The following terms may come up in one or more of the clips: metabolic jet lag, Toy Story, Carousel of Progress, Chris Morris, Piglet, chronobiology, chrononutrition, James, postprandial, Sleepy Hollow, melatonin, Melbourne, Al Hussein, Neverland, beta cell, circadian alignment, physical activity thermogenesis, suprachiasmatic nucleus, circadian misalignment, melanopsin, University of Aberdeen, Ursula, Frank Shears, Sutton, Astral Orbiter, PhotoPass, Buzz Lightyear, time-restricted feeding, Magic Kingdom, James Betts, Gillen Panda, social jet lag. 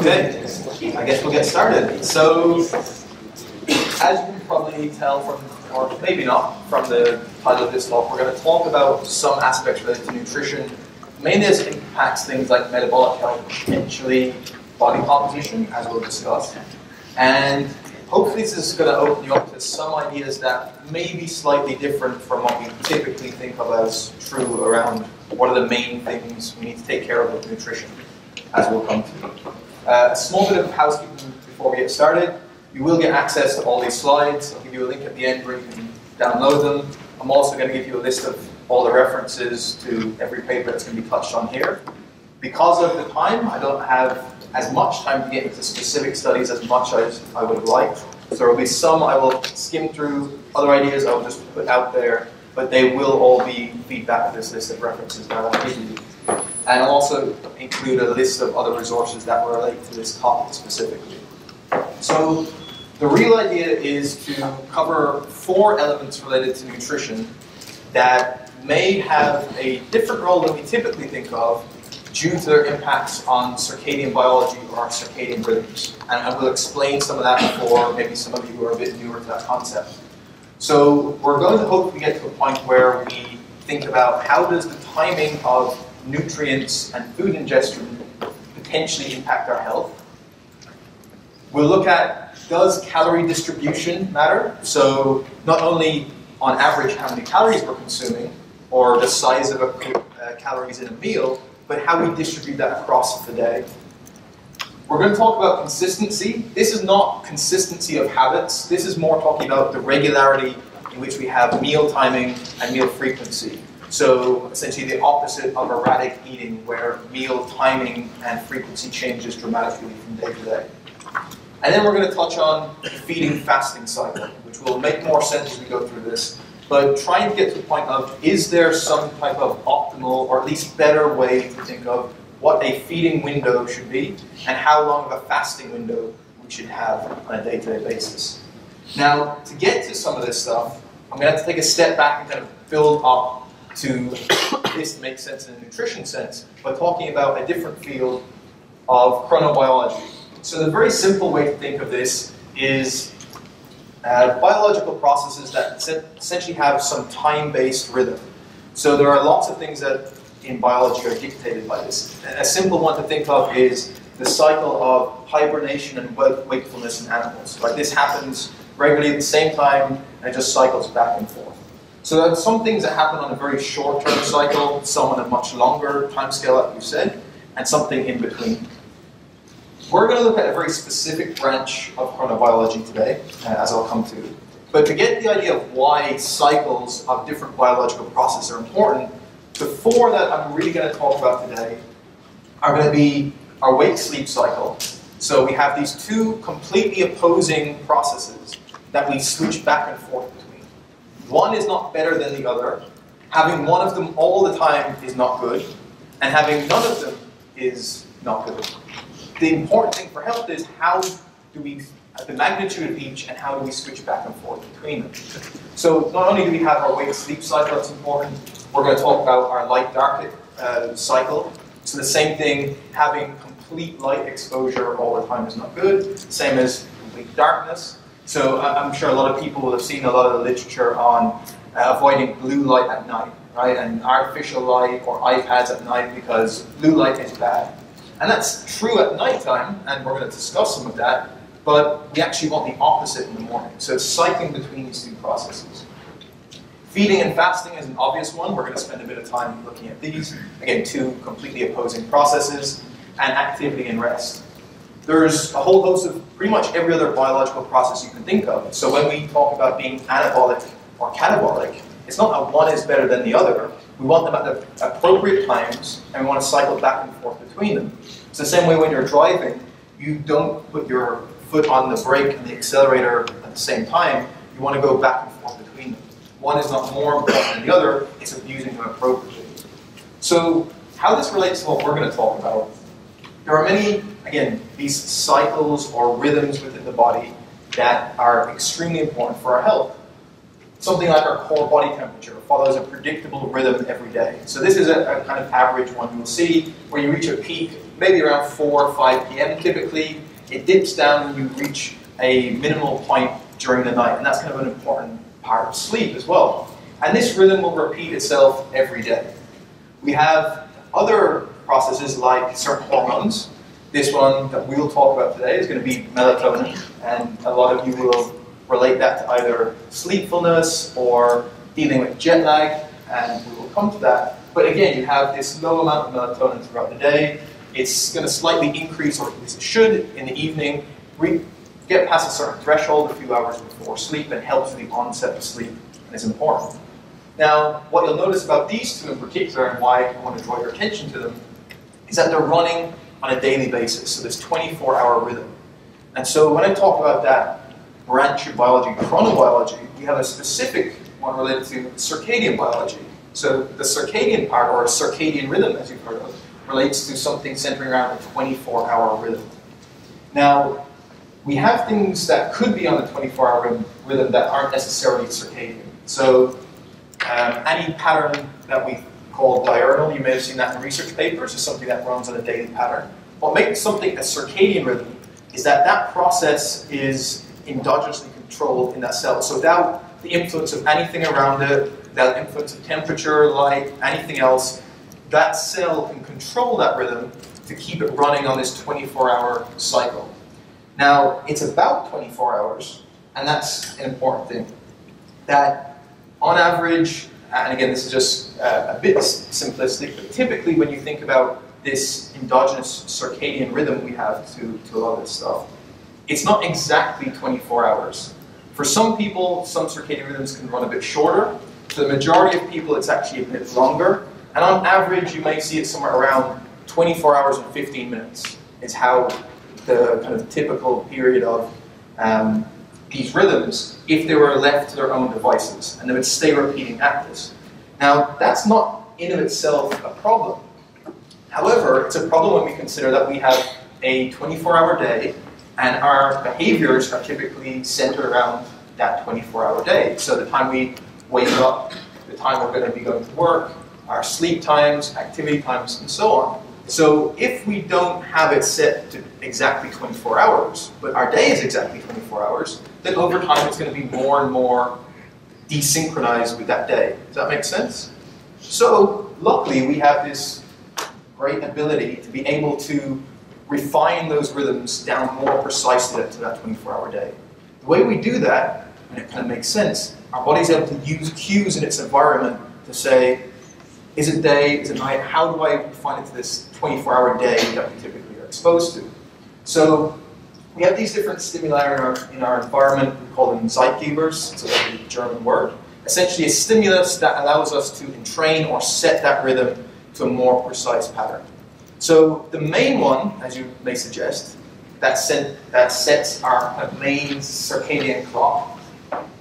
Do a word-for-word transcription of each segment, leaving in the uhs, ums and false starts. Okay, I guess we'll get started. So, as you can probably tell from, or maybe not, from the title of this talk, we're going to talk about some aspects related to nutrition. Mainly this impacts things like metabolic health, potentially body composition, as we'll discuss. And hopefully this is going to open you up to some ideas that may be slightly different from what we typically think of as true around what are the main things we need to take care of with nutrition, as we'll come to. Uh, a small bit of housekeeping before we get started. You will get access to all these slides. I'll give you a link at the end where you can download them. I'm also going to give you a list of all the references to every paper that's going to be touched on here. Because of the time, I don't have as much time to get into specific studies as much as I would like. So there will be some I will skim through, other ideas I will just put out there, but they will all be feedback to this list of references that I'll give you. And I'll also include a list of other resources that relate to this topic specifically. So the real idea is to cover four elements related to nutrition that may have a different role than we typically think of due to their impacts on circadian biology or our circadian rhythms. And I will explain some of that for maybe some of you who are a bit newer to that concept. So we're going to hope we get to a point where we think about how does the timing of nutrients and food ingestion potentially impact our health. We'll look at, does calorie distribution matter? So not only on average how many calories we're consuming or the size of a, uh, calories in a meal, but how we distribute that across the day. We're going to talk about consistency. This is not consistency of habits. This is more talking about the regularity in which we have meal timing and meal frequency. So essentially the opposite of erratic eating, where meal timing and frequency changes dramatically from day to day. And then we're going to touch on the feeding-fasting cycle, which will make more sense as we go through this, but trying to get to the point of, is there some type of optimal or at least better way to think of what a feeding window should be and how long of a fasting window we should have on a day-to-day basis. Now, to get to some of this stuff, I'm going to have to take a step back and kind of build up to this make sense in a nutrition sense, but talking about a different field of chronobiology. So the very simple way to think of this is uh, biological processes that essentially have some time-based rhythm. So there are lots of things that in biology are dictated by this. And a simple one to think of is the cycle of hibernation and wakefulness in animals. Like this happens regularly at the same time, and it just cycles back and forth. So there are some things that happen on a very short-term cycle, some on a much longer timescale, like you said, and something in between. We're going to look at a very specific branch of chronobiology today, as I'll come to. But to get the idea of why cycles of different biological processes are important, the four that I'm really going to talk about today are going to be our wake-sleep cycle. So we have these two completely opposing processes that we switch back and forth. One is not better than the other. Having one of them all the time is not good, and having none of them is not good. The important thing for health is how do we, the magnitude of each, and how do we switch back and forth between them. So not only do we have our wake-sleep cycle that's important, we're going to talk about our light-dark uh, cycle. So the same thing, having complete light exposure all the time is not good, same as complete darkness. So I'm sure a lot of people will have seen a lot of the literature on uh, avoiding blue light at night, right? And artificial light or iPads at night, because blue light is bad. And that's true at nighttime, and we're going to discuss some of that, but we actually want the opposite in the morning. So it's cycling between these two processes. Feeding and fasting is an obvious one. We're going to spend a bit of time looking at these. Again, two completely opposing processes, and activity and rest. There's a whole host of pretty much every other biological process you can think of. So when we talk about being anabolic or catabolic, it's not that one is better than the other. We want them at the appropriate times, and we want to cycle back and forth between them. It's the same way when you're driving, you don't put your foot on the brake and the accelerator at the same time. You want to go back and forth between them. One is not more important than the other, it's abusing them appropriately. So how this relates to what we're going to talk about, there are many, again, these cycles or rhythms within the body that are extremely important for our health. Something like our core body temperature follows a predictable rhythm every day. So this is a, a kind of average one you'll see, where you reach a peak maybe around four or five p m typically. It dips down when you reach a minimal point during the night, and that's kind of an important part of sleep as well. And this rhythm will repeat itself every day. We have other processes like certain hormones. This one that we'll talk about today is going to be melatonin, and a lot of you will relate that to either sleepfulness or dealing with jet lag, and we will come to that. But again, you have this low amount of melatonin throughout the day. It's going to slightly increase, or at least it should, in the evening. We get past a certain threshold a few hours before sleep and helps with the onset of sleep, and is important. Now, what you'll notice about these two in particular, and why I want to draw your attention to them, is that they're running on a daily basis, so this twenty-four hour rhythm. And so when I talk about that branch of biology, chronobiology, we have a specific one related to circadian biology. So the circadian part, or circadian rhythm as you've heard of, relates to something centering around a twenty-four hour rhythm. Now, we have things that could be on the twenty-four hour rhythm that aren't necessarily circadian. So um, any pattern that we call diurnal, you may have seen that in research papers, is something that runs on a daily pattern. What makes something a circadian rhythm is that that process is endogenously controlled in that cell. So without the influence of anything around it, without influence of temperature, light, anything else, that cell can control that rhythm to keep it running on this twenty-four hour cycle. Now, it's about twenty-four hours, and that's an important thing. That on average, and again, this is just uh, a bit simplistic, but typically when you think about this endogenous circadian rhythm we have to, to a lot of this stuff, it's not exactly twenty-four hours. For some people, some circadian rhythms can run a bit shorter. For the majority of people, it's actually a bit longer. And on average, you may see it somewhere around twenty-four hours and fifteen minutes is how the kind of typical period of um, these rhythms if they were left to their own devices, and they would stay repeating at this. Now, that's not in of itself a problem. However, it's a problem when we consider that we have a twenty-four hour day, and our behaviors are typically centered around that twenty-four hour day. So the time we wake up, the time we're going to be going to work, our sleep times, activity times, and so on. So if we don't have it set to exactly twenty-four hours, but our day is exactly twenty-four hours, then over time it's going to be more and more desynchronized with that day. Does that make sense? So luckily we have this great ability to be able to refine those rhythms down more precisely to that twenty-four hour day. The way we do that, and it kind of makes sense, our body's able to use cues in its environment to say, is it day, is it night, how do I refine it to this twenty-four hour day that we typically are exposed to? So we have these different stimuli in our, in our environment. We call them Zeitgebers, so that's a German word. Essentially a stimulus that allows us to entrain or set that rhythm to a more precise pattern. So the main one, as you may suggest, that, set, that sets our main circadian clock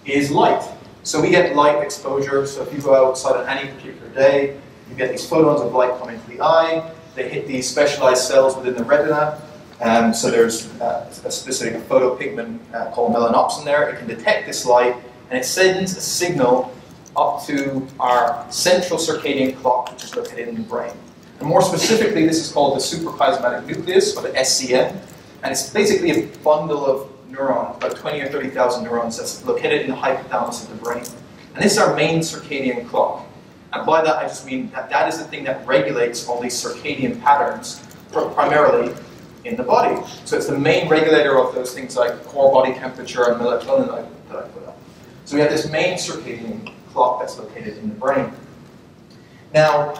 is light. So we get light exposure, so if you go outside on any particular day, you get these photons of light coming to the eye, they hit these specialized cells within the retina, um, so there's uh, a specific photopigment uh, called melanopsin there. It can detect this light, and it sends a signal up to our central circadian clock, which is located in the brain. And more specifically, this is called the suprachiasmatic nucleus, or the S C N, and it's basically a bundle of neurons, about twenty or thirty thousand neurons, that's located in the hypothalamus of the brain. And this is our main circadian clock. And by that I just mean that that is the thing that regulates all these circadian patterns, primarily in the body. So it's the main regulator of those things like core body temperature and melatonin that I put up. So we have this main circadian clock that's located in the brain. Now,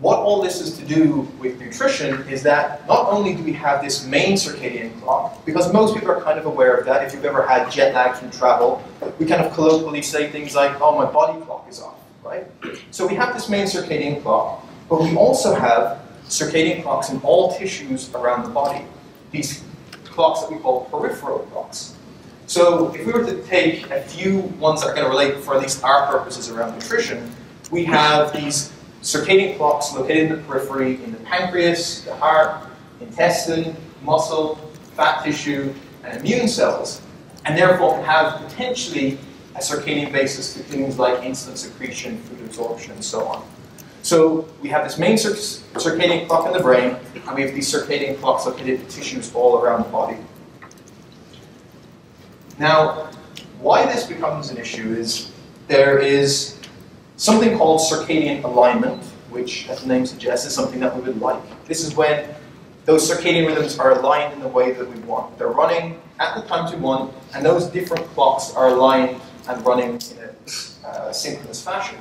what all this is to do with nutrition is that not only do we have this main circadian clock, because most people are kind of aware of that. If you've ever had jet lag from travel, we kind of colloquially say things like, oh, my body clock is off, right? So we have this main circadian clock, but we also have circadian clocks in all tissues around the body, these clocks that we call peripheral clocks. So if we were to take a few ones that are going to relate for at least our purposes around nutrition, we have these circadian clocks located in the periphery, in the pancreas, the heart, intestine, muscle, fat tissue, and immune cells, and therefore can have potentially a circadian basis to things like insulin secretion, food absorption, and so on. So we have this main circ circadian clock in the brain, and we have these circadian clocks located in tissues all around the body. Now, why this becomes an issue is there is something called circadian alignment, which, as the name suggests, is something that we would like. This is when those circadian rhythms are aligned in the way that we want. They're running at the times we want, and those different clocks are aligned and running in a uh, synchronous fashion.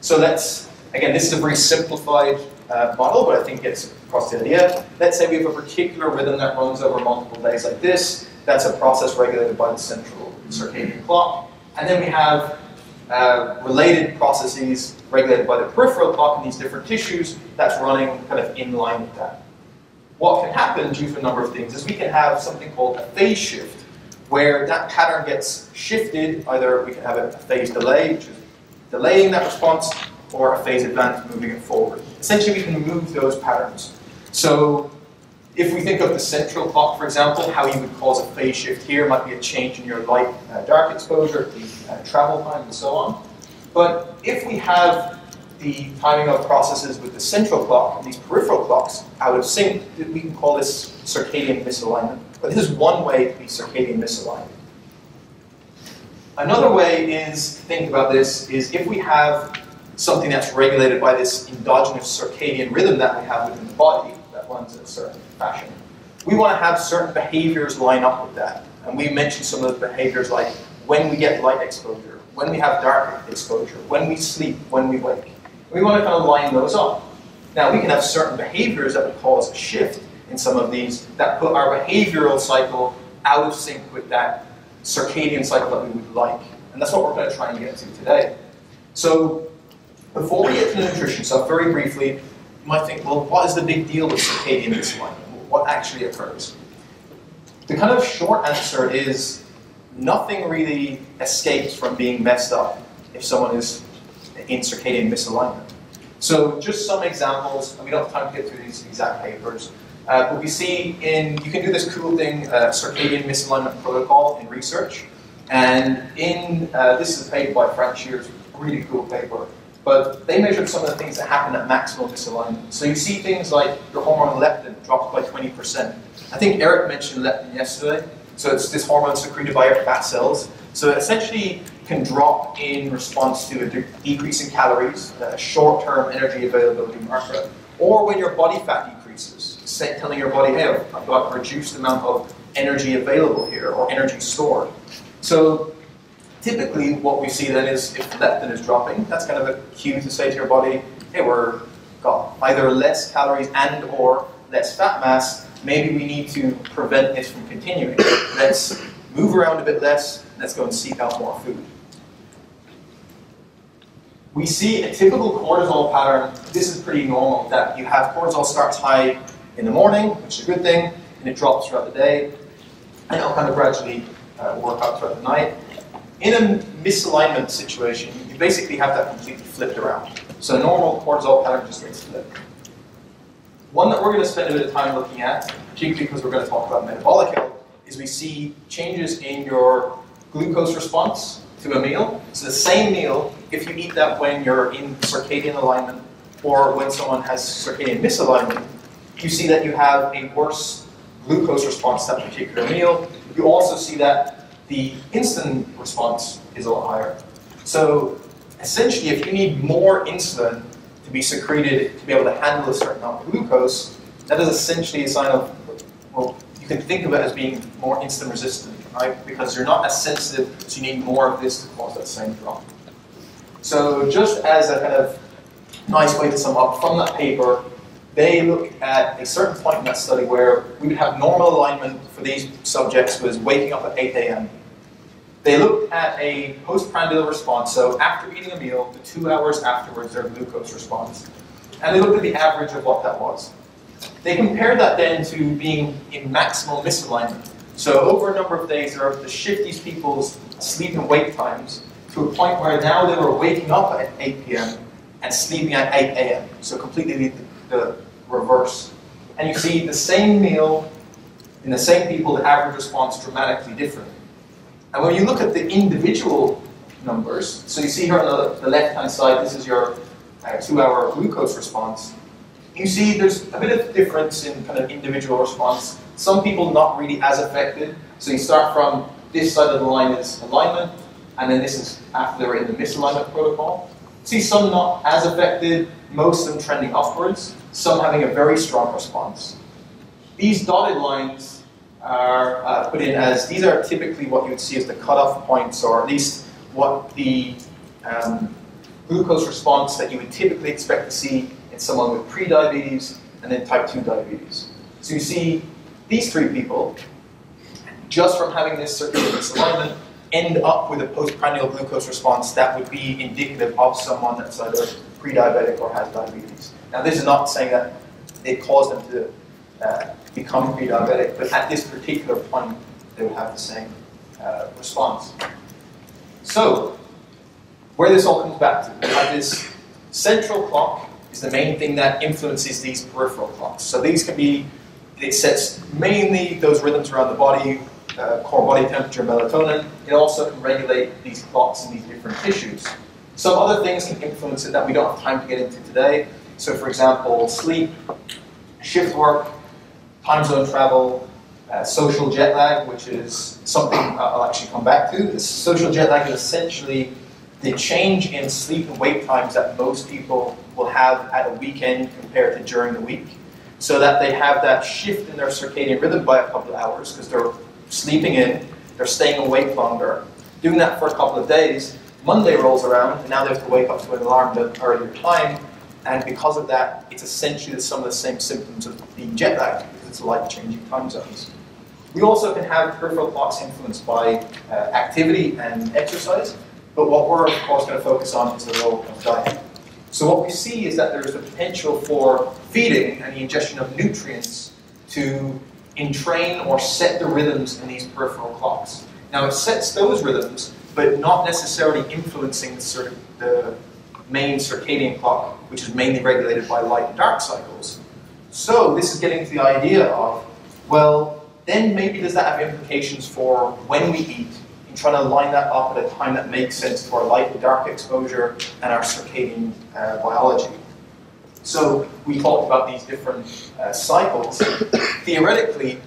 So that's, again, this is a very simplified uh, model, but I think it gets across the idea. Let's say we have a particular rhythm that runs over multiple days like this. That's a process regulated by the central circadian clock. And then we have uh, related processes regulated by the peripheral clock in these different tissues that's running kind of in line with that. What can happen due to a number of things is we can have something called a phase shift, where that pattern gets shifted. Either we can have a phase delay, which is delaying that response, or a phase advance, moving it forward. Essentially, we can move those patterns. So if we think of the central clock, for example, how you would cause a phase shift here might be a change in your light uh, dark exposure, the uh, travel time, and so on. But if we have the timing of processes with the central clock and these peripheral clocks out of sync, we can call this circadian misalignment. But this is one way to be circadian misaligned. Another way is, to think about this, is if we have something that's regulated by this endogenous circadian rhythm that we have within the body that runs in a certain fashion, we want to have certain behaviors line up with that. And we mentioned some of the behaviors like when we get light exposure, when we have dark exposure, when we sleep, when we wake. We want to kind of line those up. Now, we can have certain behaviors that would cause a shift in some of these that put our behavioral cycle out of sync with that circadian cycle that we would like. And that's what we're going to try and get to today. So before we get to the nutrition stuff, very briefly, you might think, well, what is the big deal with circadian misalignment? What actually occurs? The kind of short answer is nothing really escapes from being messed up if someone is in circadian misalignment. So just some examples, and we don't have time to get through these exact papers, uh, but we see in, you can do this cool thing, uh, circadian misalignment protocol in research, and in, uh, this is a paper by Frank Shears, really cool paper, but they measured some of the things that happen at maximal misalignment. So you see things like your hormone leptin drops by twenty percent. I think Eric mentioned leptin yesterday, so it's this hormone secreted by your fat cells. So essentially, can drop in response to a de decrease in calories, a short-term energy availability marker, or when your body fat decreases, say, telling your body, hey, I've got a reduced amount of energy available here, or energy stored. So typically what we see then is if leptin is dropping, that's kind of a cue to say to your body, hey, we're got either less calories and or less fat mass, maybe we need to prevent this from continuing. Let's move around a bit less, let's go and seek out more food. We see a typical cortisol pattern. This is pretty normal, that you have cortisol starts high in the morning, which is a good thing, and it drops throughout the day, and it'll kind of gradually uh, work up throughout the night. In a misalignment situation, you basically have that completely flipped around. So a normal cortisol pattern just gets flipped. One that we're going to spend a bit of time looking at, particularly because we're going to talk about metabolic health, is we see changes in your glucose response to a meal. So the same meal, if you eat that when you're in circadian alignment or when someone has circadian misalignment, you see that you have a worse glucose response to that particular meal. You also see that the insulin response is a lot higher. So essentially, if you need more insulin to be secreted to be able to handle a certain amount of glucose, that is essentially a sign of, well, you can think of it as being more insulin resistant, right? Because you're not as sensitive, so you need more of this to cause that same drop. So just as a kind of nice way to sum up from that paper, they look at a certain point in that study where we would have normal alignment for these subjects was waking up at eight A M They looked at a postprandial response, so after eating a meal, the two hours afterwards, their glucose response. And they looked at the average of what that was. They compared that then to being in maximal misalignment. So over a number of days, they were able to shift these people's sleep and wake times to a point where now they were waking up at eight P M and sleeping at eight A M So completely the, the reverse. And you see the same meal in the same people, the average response dramatically different. And when you look at the individual numbers, so you see here on the, the left-hand side, this is your uh, uh, two-hour glucose response, you see there's a bit of difference in kind of individual response. Some people not really as affected. So you start from this side of the line is alignment, and then this is after they're in the misalignment protocol. See some not as affected, most of them trending upwards, some having a very strong response. These dotted lines are uh, put in as, these are typically what you would see as the cutoff points, or at least what the um, glucose response that you would typically expect to see in someone with pre-diabetes and then type two diabetes. So you see these three people, just from having this circadian misalignment, end up with a postprandial glucose response that would be indicative of someone that's either pre-diabetic or has diabetes. Now this is not saying that it caused them to uh, become pre-diabetic, but at this particular point they would have the same uh, response. So where this all comes back to, we have this central clock is the main thing that influences these peripheral clocks. So these can be, it sets mainly those rhythms around the body, Uh, core body temperature, melatonin. It also can regulate these clocks in these different tissues. Some other things can influence it that we don't have time to get into today. So for example, sleep, shift work, time zone travel, uh, social jet lag, which is something I'll actually come back to. This social jet lag is essentially the change in sleep and wake times that most people will have at a weekend compared to during the week. So that they have that shift in their circadian rhythm by a couple of hours because they're sleeping in, they're staying awake longer. Doing that for a couple of days, Monday rolls around, and now they have to wake up to an alarm at an earlier time, and because of that, it's essentially some of the same symptoms of being jet lagged, because it's life-changing time zones. We also can have peripheral clocks influenced by uh, activity and exercise, but what we're of course going to focus on is the role of diet. So what we see is that there's the potential for feeding and the ingestion of nutrients to entrain or set the rhythms in these peripheral clocks. Now it sets those rhythms, but not necessarily influencing the, cir the main circadian clock, which is mainly regulated by light and dark cycles. So this is getting to the idea of, well, then maybe does that have implications for when we eat, and trying to line that up at a time that makes sense to our light and dark exposure and our circadian uh, biology. So we talked about these different uh, cycles. Theoretically,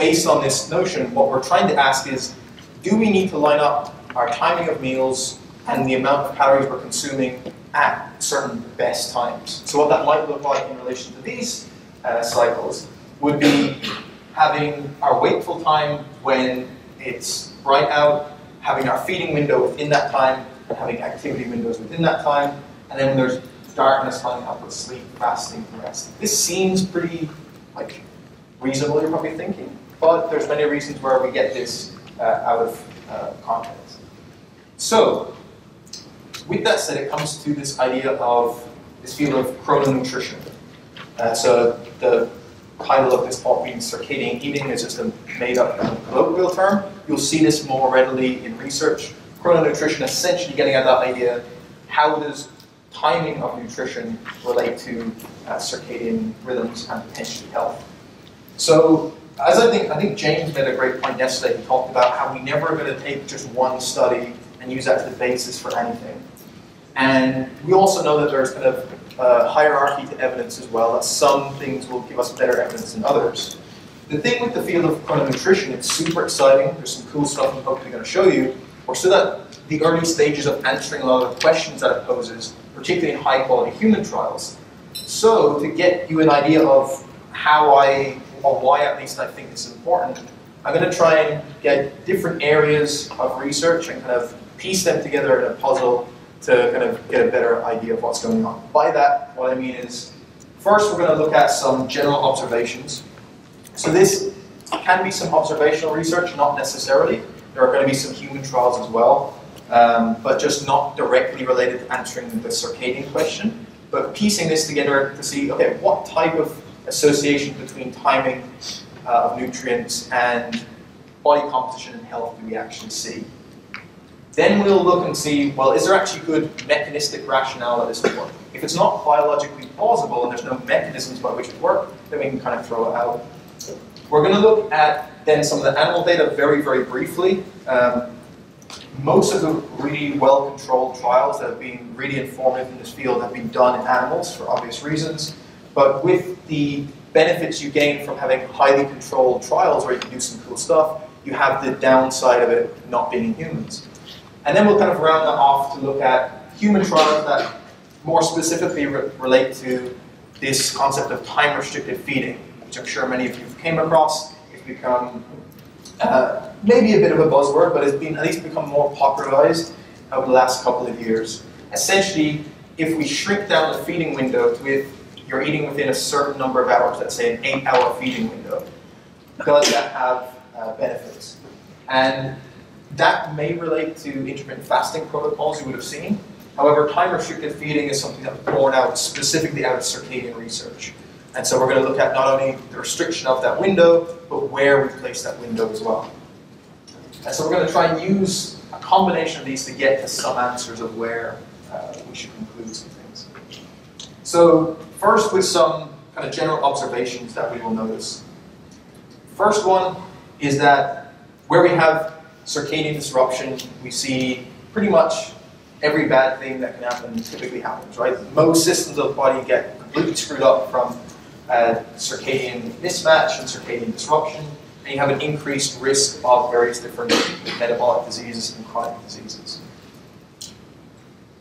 based on this notion, what we're trying to ask is, do we need to line up our timing of meals and the amount of calories we're consuming at certain best times? So what that might look like in relation to these uh, cycles would be having our wakeful time when it's bright out, having our feeding window within that time, having activity windows within that time, and then there's darkness lining up with sleep, fasting, and rest. This seems pretty like reasonable, you're probably thinking, but there's many reasons where we get this uh, out of uh, context. So, with that said, it comes to this idea of this field of chrononutrition. Uh, so, the title of this talk being circadian eating is just a made-up colloquial term. You'll see this more readily in research. Chrononutrition essentially getting at that idea: how does timing of nutrition relate to uh, circadian rhythms and potentially health? So, as I think, I think James made a great point yesterday. He talked about how we never are going to take just one study and use that as the basis for anything. And we also know that there's kind of a hierarchy to evidence as well, that some things will give us better evidence than others. The thing with the field of chrononutrition, it's super exciting. There's some cool stuff I'm hopefully going to show you, or so that the early stages of answering a lot of the questions that it poses, particularly in high quality human trials. So to get you an idea of how I, or why at least I think this is important, I'm going to try and get different areas of research and kind of piece them together in a puzzle to kind of get a better idea of what's going on. By that, what I mean is, first we're going to look at some general observations. So this can be some observational research, not necessarily. There are going to be some human trials as well. Um, but just not directly related to answering the circadian question, but piecing this together to see, okay, what type of association between timing uh, of nutrients and body composition and health do we actually see? Then we'll look and see, well, is there actually good mechanistic rationale that this would work? If it's not biologically plausible and there's no mechanisms by which it works, then we can kind of throw it out. We're going to look at then some of the animal data very, very briefly. Um, most of the really well-controlled trials that have been really informative in this field have been done in animals for obvious reasons, but with the benefits you gain from having highly controlled trials where you can do some cool stuff, you have the downside of it not being in humans. And then we'll kind of round that off to look at human trials that more specifically re relate to this concept of time-restricted feeding, which I'm sure many of you came across. It's become uh, maybe a bit of a buzzword, but it's been at least become more popularized over the last couple of years. Essentially, if we shrink down the feeding window with you're eating within a certain number of hours, let's say an eight-hour feeding window, does that have uh, benefits? And that may relate to intermittent fasting protocols you would have seen. However, time-restricted feeding is something that was borne out specifically out of circadian research. And so we're going to look at not only the restriction of that window, but where we place that window as well. And so we're going to try and use a combination of these to get to some answers of where uh, we should conclude some things. So first, with some kind of general observations that we will notice. First one is that where we have circadian disruption, we see pretty much every bad thing that can happen typically happens, right? Most systems of the body get completely screwed up from uh, circadian mismatch and circadian disruption, and you have an increased risk of various different metabolic diseases and chronic diseases.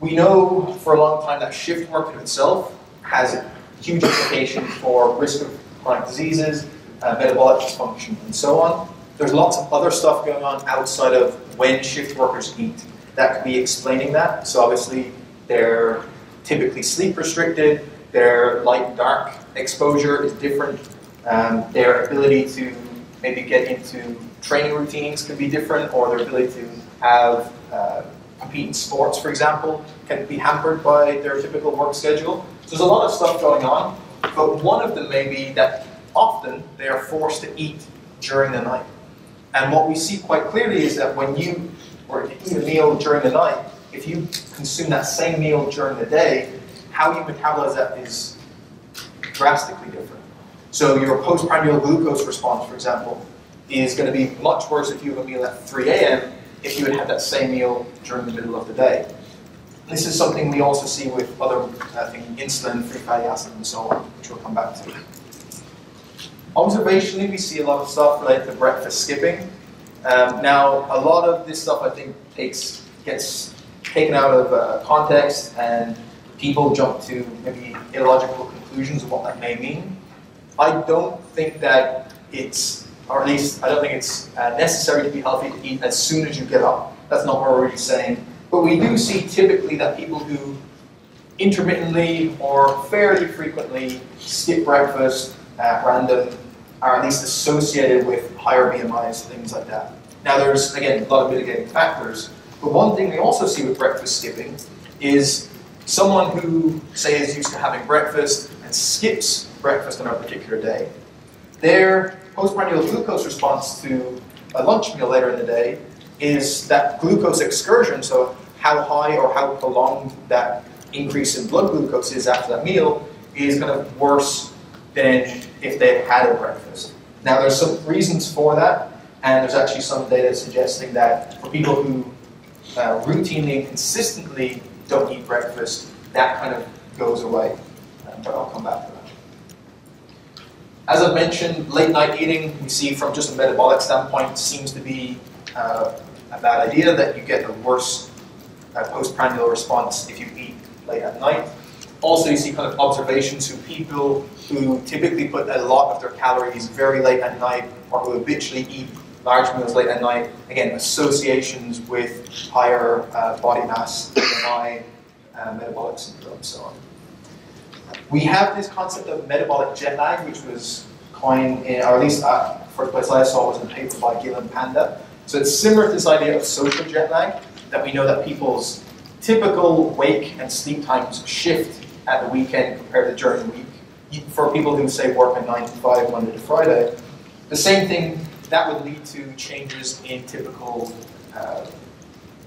We know for a long time that shift work in itself has a huge implication for risk of chronic diseases, uh, metabolic dysfunction, and so on. There's lots of other stuff going on outside of when shift workers eat that could be explaining that. So obviously, they're typically sleep restricted, their light and dark exposure is different, um, their ability to maybe get into training routines could be different, or their ability to have uh, compete in sports, for example, can be hampered by their typical work schedule. So there's a lot of stuff going on, but one of them may be that often they are forced to eat during the night. And what we see quite clearly is that when you or eat a meal during the night, if you consume that same meal during the day, how you metabolize that is drastically different. So your postprandial glucose response, for example, is going to be much worse if you have a meal at three A M if you would have that same meal during the middle of the day. This is something we also see with other uh, things, insulin, free fatty acid, and so on, which we'll come back to. Observationally, we see a lot of stuff related to breakfast skipping. Um, now, a lot of this stuff, I think, takes, gets taken out of uh, context, and people jump to maybe illogical conclusions of what that may mean. I don't think that it's, or at least I don't think it's uh, necessary to be healthy to eat as soon as you get up. That's not what we're really saying. But we do see typically that people who intermittently or fairly frequently skip breakfast at random are at least associated with higher B M Is, things like that. Now there's, again, a lot of mitigating factors, but one thing we also see with breakfast skipping is someone who, say, is used to having breakfast and skips breakfast on a particular day. Their postprandial glucose response to a lunch meal later in the day is that glucose excursion, so how high or how prolonged that increase in blood glucose is after that meal, is kind of worse than if they had a breakfast. Now there's some reasons for that, and there's actually some data suggesting that for people who uh, routinely and consistently don't eat breakfast, that kind of goes away, um, but I'll come back to that. As I've mentioned, late night eating, we see from just a metabolic standpoint, seems to be uh, a bad idea, that you get the worst uh, postprandial response if you eat late at night. Also, you see kind of observations who people who typically put a lot of their calories very late at night, or who habitually eat large meals late at night, again, associations with higher uh, body mass, B M I, uh, metabolic syndrome, and so on. We have this concept of metabolic jet lag, which was coined, in, or at least uh, first place I saw was in a paper by Gillen Panda. So it's similar to this idea of social jet lag, that we know that people's typical wake and sleep times shift at the weekend compared to during the week. For people who say work at nine to five, Monday to Friday, the same thing, that would lead to changes in typical uh,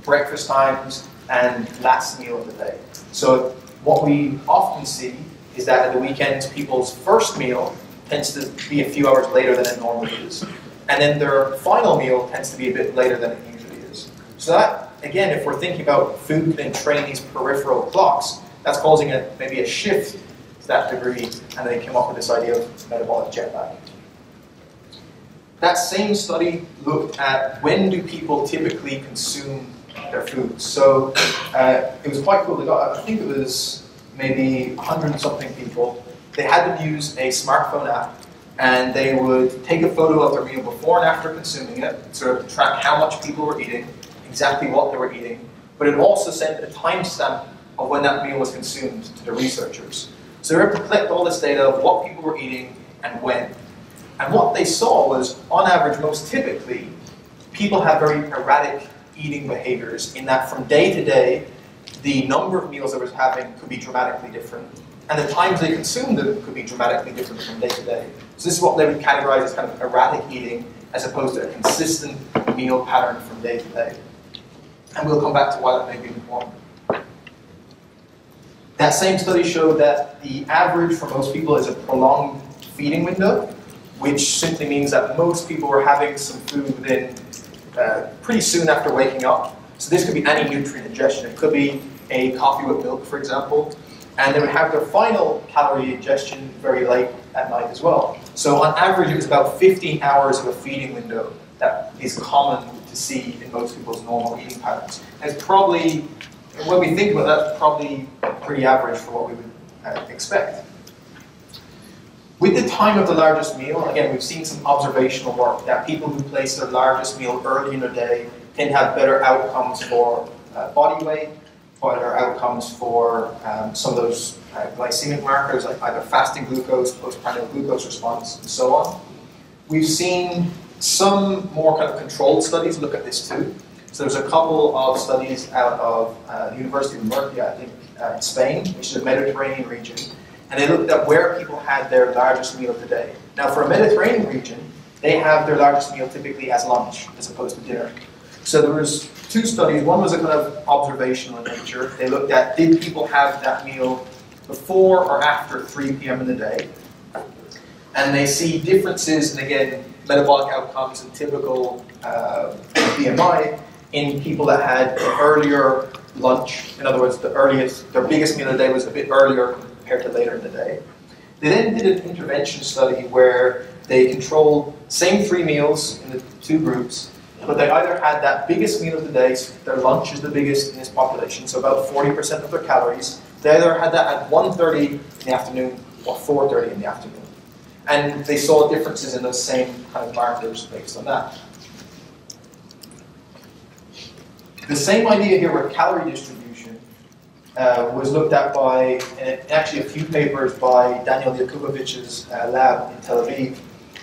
breakfast times and last meal of the day. So what we often see is that at the weekends, people's first meal tends to be a few hours later than it normally is. And then their final meal tends to be a bit later than it usually is. So that again, if we're thinking about food can train these peripheral clocks, that's causing a, maybe a shift to that degree, and they came up with this idea of metabolic jet lag. That same study looked at when do people typically consume their food. So uh, it was quite cool. They got, I think it was maybe a hundred something people. They had them use a smartphone app, and they would take a photo of their meal before and after consuming it, sort of track how much people were eating, exactly what they were eating, but it also sent a timestamp of when that meal was consumed to the researchers. So they were able to collect all this data of what people were eating and when. And what they saw was, on average, most typically, people have very erratic eating behaviors in that from day to day, the number of meals they were having could be dramatically different. And the times they consumed them could be dramatically different from day to day. So this is what they would categorize as kind of erratic eating as opposed to a consistent meal pattern from day to day. And we'll come back to why that may be important. That same study showed that the average for most people is a prolonged feeding window, which simply means that most people were having some food within uh, pretty soon after waking up. So this could be any nutrient ingestion. It could be a coffee with milk, for example. And they would have their final calorie ingestion very late at night as well. So on average, it was about fifteen hours of a feeding window that is common to see in most people's normal eating patterns. And it's probably, when we think about that, that's probably pretty average for what we would uh, expect. With the time of the largest meal, again, we've seen some observational work that people who place their largest meal early in the day tend to have better outcomes for uh, body weight, better outcomes for um, some of those uh, glycemic markers, like either fasting glucose, postprandial glucose response, and so on. We've seen some more kind of controlled studies look at this too. So there's a couple of studies out of uh, the University of Murcia, I think, uh, in Spain, which is a Mediterranean region, and they looked at where people had their largest meal of the day. Now, for a Mediterranean region, they have their largest meal typically as lunch as opposed to dinner. So there was two studies. One was a kind of observational in nature. They looked at did people have that meal before or after three p m in the day, and they see differences in, again, metabolic outcomes and typical uh, B M I in people that had an earlier lunch. In other words, the earliest, their biggest meal of the day was a bit earlier compared to later in the day. They then did an intervention study where they controlled same three meals in the two groups, but they either had that biggest meal of the day, so their lunch is the biggest in this population, so about forty percent of their calories, they either had that at one thirty in the afternoon or four thirty in the afternoon. And they saw differences in those same kind of markers based on that. The same idea here with calorie distribution uh, was looked at by, and actually a few papers by Daniel Yakubovic's uh, lab in Tel Aviv.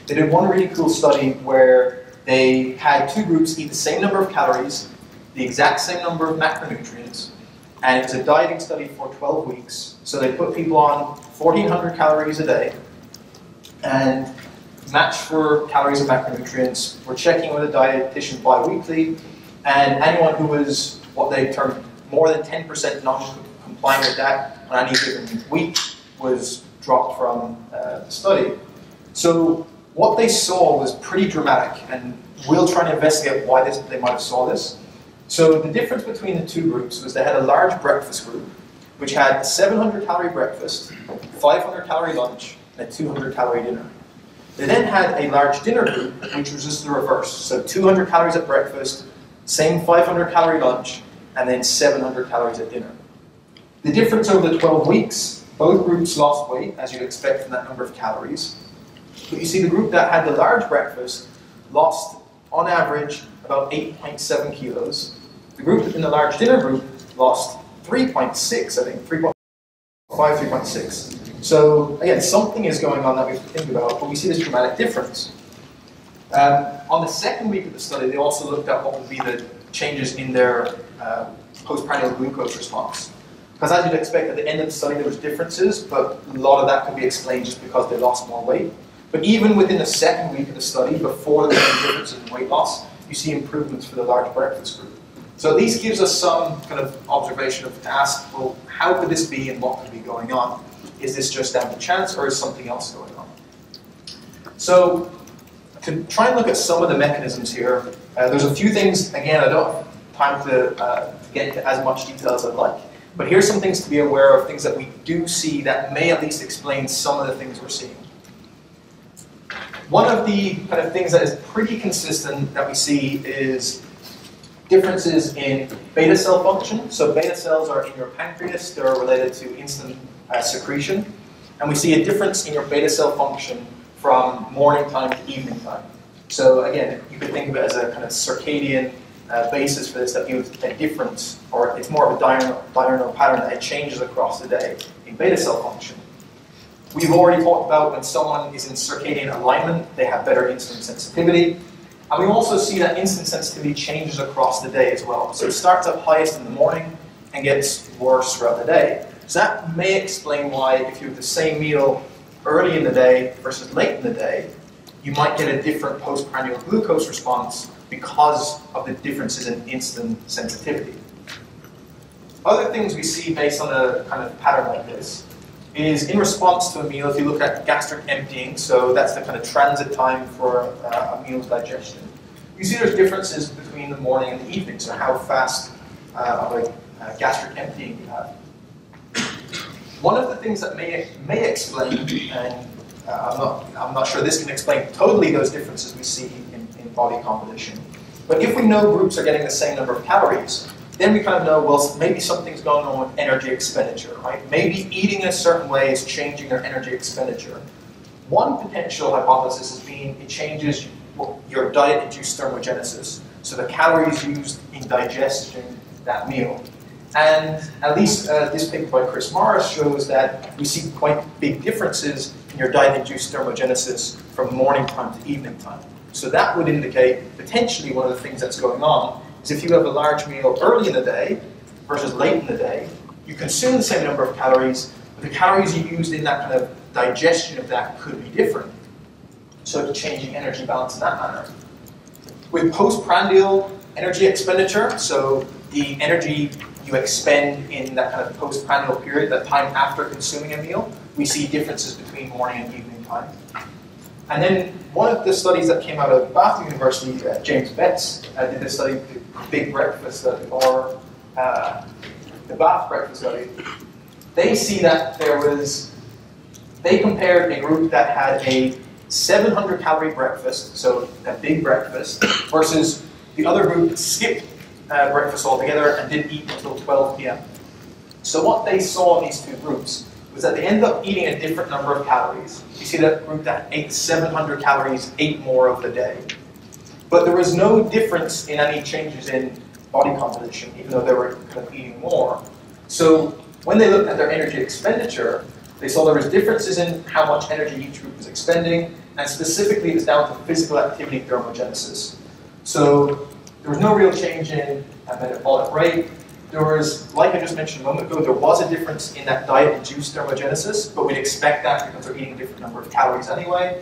They did one really cool study where they had two groups eat the same number of calories, the exact same number of macronutrients, and it was a dieting study for twelve weeks. So they put people on fourteen hundred calories a day and matched for calories and macronutrients. We're checking with a dietitian bi-weekly, and anyone who was what they termed more than ten percent non-compliant with that on any given week was dropped from uh, the study. So what they saw was pretty dramatic, and we'll try and investigate why this, they might have saw this. So the difference between the two groups was they had a large breakfast group, which had a seven hundred calorie breakfast, five hundred calorie lunch, and a two hundred calorie dinner. They then had a large dinner group, which was just the reverse. So two hundred calories at breakfast, same five hundred calorie lunch, and then seven hundred calories at dinner. The difference over the twelve weeks, both groups lost weight, as you'd expect from that number of calories. But you see the group that had the large breakfast lost, on average, about eight point seven kilos. The group in the large dinner group lost three point six, I think, three point five, three point six. So again, something is going on that we have to think about, but we see this dramatic difference. Um, on the second week of the study, they also looked at what would be the changes in their uh, postprandial glucose response. Because as you'd expect, at the end of the study there was differences, but a lot of that could be explained just because they lost more weight. But even within the second week of the study, before there were differences in weight loss, you see improvements for the large breakfast group. So at least gives us some kind of observation of to ask, well, how could this be and what could be going on? Is this just down to chance or is something else going on? So to try and look at some of the mechanisms here, uh, there's a few things, again, I don't time to uh, get into as much detail as I'd like. But here's some things to be aware of, things that we do see that may at least explain some of the things we're seeing. One of the kind of things that is pretty consistent that we see is differences in beta cell function. So beta cells are in your pancreas, they're related to insulin uh, secretion. And we see a difference in your beta cell function from morning time to evening time. So again, you could think of it as a kind of circadian uh, basis for this, that gives a difference, or it's more of a diurnal, diurnal pattern that it changes across the day in beta cell function. We've already talked about when someone is in circadian alignment, they have better insulin sensitivity. And we also see that insulin sensitivity changes across the day as well. So it starts up highest in the morning and gets worse throughout the day. So that may explain why if you have the same meal early in the day versus late in the day, you might get a different postprandial glucose response because of the differences in insulin sensitivity. Other things we see based on a kind of pattern like this is in response to a meal, if you look at gastric emptying, so that's the kind of transit time for uh, a meal's digestion, you see there's differences between the morning and the evening, so how fast uh, of a uh, gastric emptying you have. One of the things that may, may explain, and uh, I'm, not, I'm not sure this can explain totally those differences we see in, in body composition, but if we know groups are getting the same number of calories, then we kind of know, well, maybe something's going on with energy expenditure, right? Maybe eating in a certain way is changing their energy expenditure. One potential hypothesis has been it changes your diet-induced thermogenesis, so the calories used in digesting that meal. And at least uh, this paper by Chris Morris shows that we see quite big differences in your diet-induced thermogenesis from morning time to evening time. So that would indicate potentially one of the things that's going on is if you have a large meal early in the day versus late in the day, you consume the same number of calories, but the calories you used in that kind of digestion of that could be different. So it's changing energy balance in that manner. With postprandial energy expenditure, so the energy you expend in that kind of postprandial period, that time after consuming a meal, we see differences between morning and evening time. And then one of the studies that came out of Bath University, uh, James Betts, uh, did this study, the Big Breakfast Study, or uh, the Bath Breakfast Study. They see that there was, they compared a group that had a seven hundred calorie breakfast, so a big breakfast, versus the other group that skipped uh, breakfast altogether and didn't eat until twelve p m So what they saw in these two groups was that they ended up eating a different number of calories. You see that group that ate seven hundred calories ate more of the day. But there was no difference in any changes in body composition, even though they were kind of eating more. So when they looked at their energy expenditure, they saw there was differences in how much energy each group was expending, and specifically it was down to physical activity thermogenesis. So there was no real change in metabolic rate. There was, like I just mentioned a moment ago, there was a difference in that diet-induced thermogenesis, but we'd expect that because they're eating a different number of calories anyway.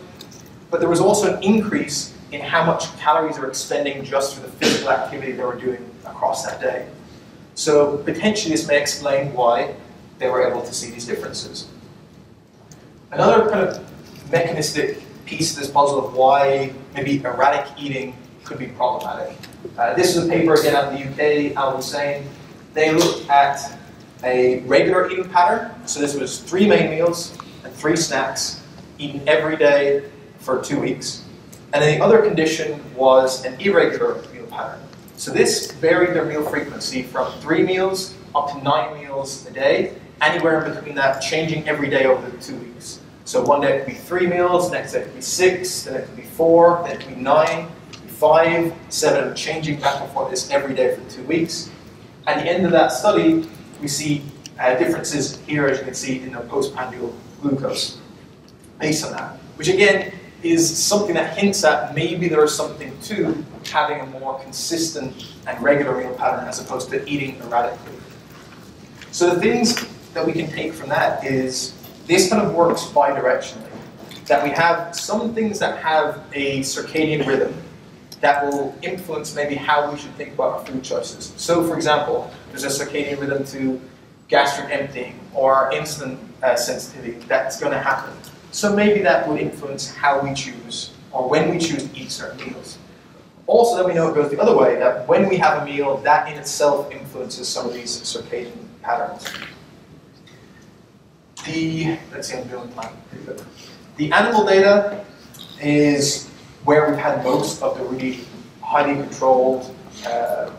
But there was also an increase in how much calories they're expending just for the physical activity they were doing across that day. So potentially this may explain why they were able to see these differences. Another kind of mechanistic piece of this puzzle of why maybe erratic eating could be problematic. Uh, this is a paper again out of the U K, Al Hussein. They looked at a regular eating pattern. So this was three main meals and three snacks eaten every day for two weeks. And then the other condition was an irregular meal pattern. So this varied their meal frequency from three meals up to nine meals a day, anywhere in between that, changing every day over the two weeks. So one day it could be three meals, the next day it could be six, then it could be four, then it could be nine, five, seven, changing back and forth this every day for two weeks. At the end of that study, we see uh, differences here, as you can see, in the postprandial glucose based on that, which again is something that hints at maybe there is something to having a more consistent and regular meal pattern as opposed to eating erratically. So the things that we can take from that is this kind of works bidirectionally, that we have some things that have a circadian rhythm that will influence maybe how we should think about our food choices. So for example, there's a circadian rhythm to gastric emptying or insulin uh, sensitivity that's going to happen. So maybe that would influence how we choose or when we choose to eat certain meals. Also, then we know it goes the other way, that when we have a meal, that in itself influences some of these circadian patterns. The, let's see, I'm doing time. The animal data is where we've had most of the really highly controlled uh,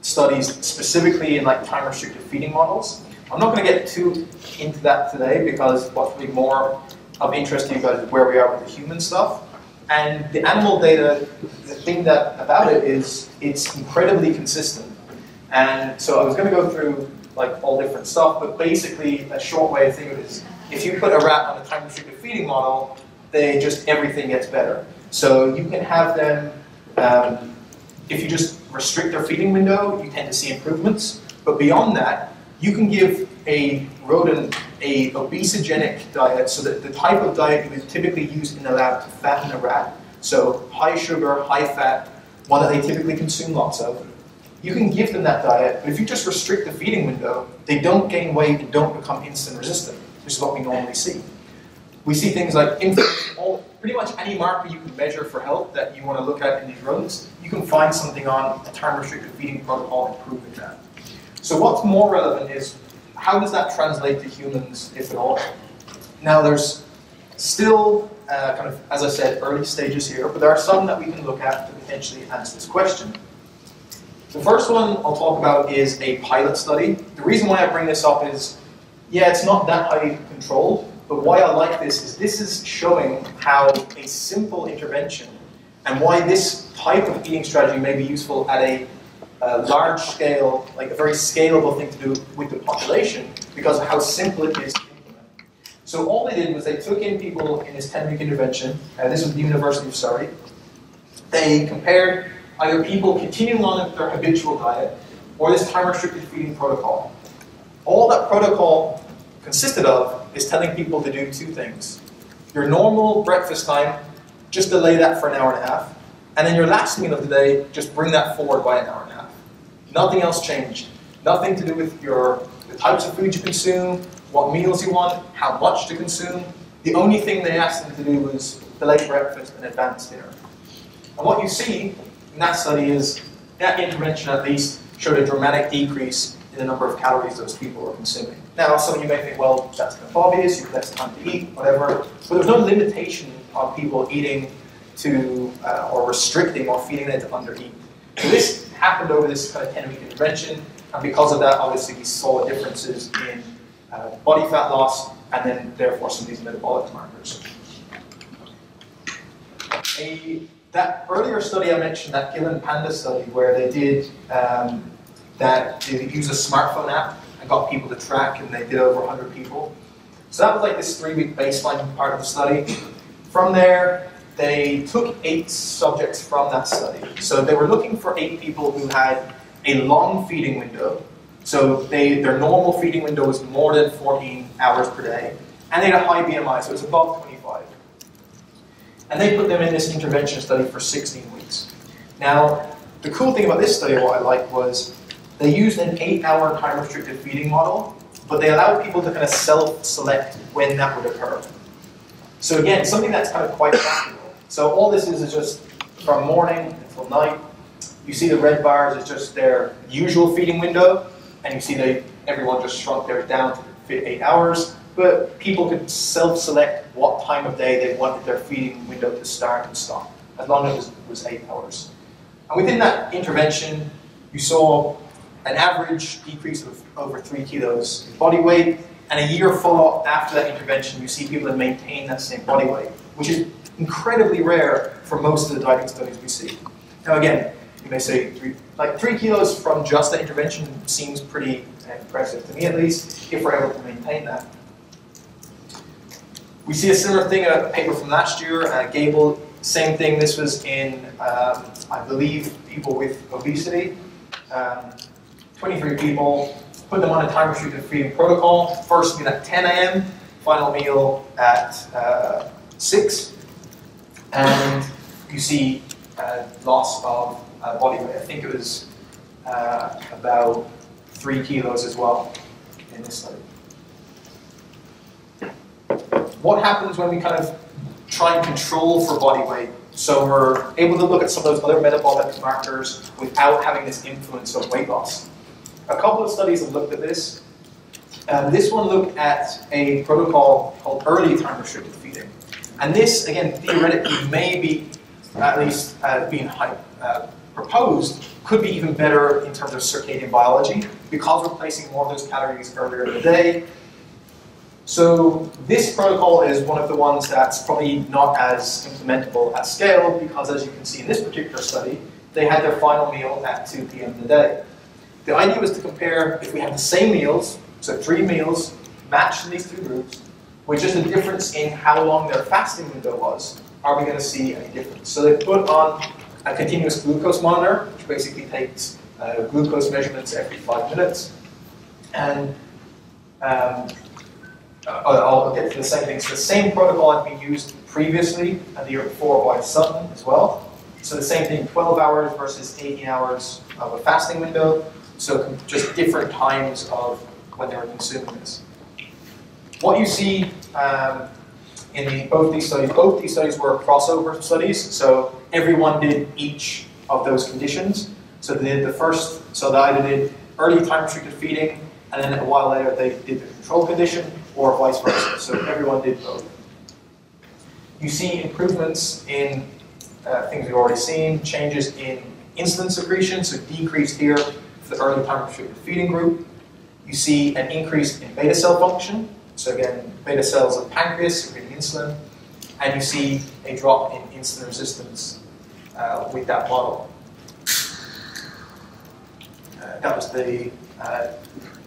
studies, specifically in like time-restricted feeding models. I'm not going to get too into that today because what's probably more of interest to you guys is where we are with the human stuff. And the animal data, the thing that about it is it's incredibly consistent. And so I was going to go through like all different stuff, but basically a short way to think of it is if you put a rat on a time-restricted feeding model, they just, everything gets better. So you can have them, um, if you just restrict their feeding window, you tend to see improvements. But beyond that, you can give a rodent a obesogenic diet, so that the type of diet you would typically use in the lab to fatten a rat, so high sugar, high fat, one that they typically consume lots of. You can give them that diet, but if you just restrict the feeding window, they don't gain weight and don't become insulin resistant, which is what we normally see. We see things like all, pretty much any marker you can measure for health that you want to look at in these rodents, you can find something on a time-restricted feeding protocol improving that. So what's more relevant is, how does that translate to humans, if at all? Now there's still, uh, kind of, as I said, early stages here, but there are some that we can look at to potentially answer this question. The first one I'll talk about is a pilot study. The reason why I bring this up is, yeah, it's not that highly controlled, but why I like this is this is showing how a simple intervention and why this type of eating strategy may be useful at a a large scale, like a very scalable thing to do with the population because of how simple it is to implement. So all they did was they took in people in this ten-week intervention, and this was the University of Surrey. They compared either people continuing on with their habitual diet or this time-restricted feeding protocol. All that protocol consisted of is telling people to do two things. Your normal breakfast time, just delay that for an hour and a half, and then your last meal of the day, just bring that forward by an hour and a half. Nothing else changed. Nothing to do with your, the types of food you consume, what meals you want, how much to consume. The only thing they asked them to do was delay breakfast and advance dinner. And what you see in that study is that intervention at least showed a dramatic decrease in the number of calories those people were consuming. Now, some of you may think, well, that's kind of obvious, you have less time to eat, whatever. But there's no limitation on people eating to, uh, or restricting or feeding them to undereat. So this happened over this kind of ten-week intervention, and because of that, obviously, we saw differences in uh, body fat loss, and then, therefore, some of these metabolic markers. A, that earlier study I mentioned, that Gillen Panda study, where they did um, that, they used a smartphone app and got people to track, and they did over one hundred people. So that was like this three-week baseline part of the study. From there, they took eight subjects from that study. So they were looking for eight people who had a long feeding window. So they, their normal feeding window was more than fourteen hours per day. And they had a high B M I, so it was above twenty-five. And they put them in this intervention study for sixteen weeks. Now, the cool thing about this study, what I liked was, they used an eight-hour time-restricted feeding model, but they allowed people to kind of self-select when that would occur. So again, something that's kind of quite practical. So all this is is just from morning until night. You see the red bars is just their usual feeding window, and you see they everyone just shrunk theirs down to fit eight hours. But people could self-select what time of day they wanted their feeding window to start and stop, as long as it was, was eight hours. And within that intervention, you saw an average decrease of over three kilos in body weight. And a year follow up after that intervention, you see people that maintain that same body weight, which is incredibly rare for most of the dieting studies we see. Now again, you may say, three, like three kilos from just that intervention seems pretty impressive, to me at least, if we're able to maintain that. We see a similar thing, a paper from last year, uh, Gable, same thing, this was in, um, I believe, people with obesity, um, twenty-three people, put them on a time-restricted feeding protocol, first meal at ten A M, final meal at uh, six. And you see uh, loss of uh, body weight. I think it was uh, about three kilos as well in this study. What happens when we kind of try and control for body weight So we're able to look at some of those other metabolic markers without having this influence of weight loss. A couple of studies have looked at this. Uh, this one looked at a protocol called early time-restricted feeding. And this, again, theoretically may be, at least uh, being uh, proposed, could be even better in terms of circadian biology because we're placing more of those calories earlier in the day. So this protocol is one of the ones that's probably not as implementable at scale because, as you can see in this particular study, they had their final meal at two p m in the day. The idea was to compare if we had the same meals, so three meals, matched in these two groups, with just a difference in how long their fasting window was, are we going to see any difference? So they put on a continuous glucose monitor, which basically takes uh, glucose measurements every five minutes, and um, Uh, I'll get to the second thing. So the same protocol had been used previously and the year before by Sutton as well. So the same thing, twelve hours versus eighteen hours of a fasting window. So just different times of when they were consuming this. What you see um, in the, both these studies, both these studies were crossover studies. So everyone did each of those conditions. So they did the first, so they either did early time-restricted feeding, and then a while later they did the control condition, or vice versa. So everyone did both. You see improvements in uh, things we've already seen, changes in insulin secretion, so decreased here for the early time restricted feeding group. You see an increase in beta cell function. So again, beta cells of pancreas secreting insulin. And you see a drop in insulin resistance uh, with that model. Uh, that was the uh,